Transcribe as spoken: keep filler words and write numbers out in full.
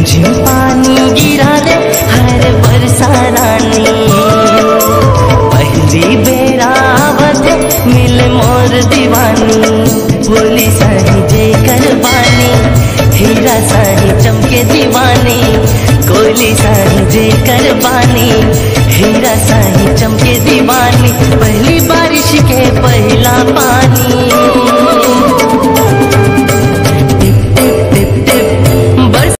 रिमझिम पानी गिरा दे हर बरसानी, पहली बेरा आवत मिल मोर दीवानी। बोली साही जेकर बानी हीरा साही चमके दीवानी, कोली साही जेकर बानी हीरा साही चमके दीवानी। पहली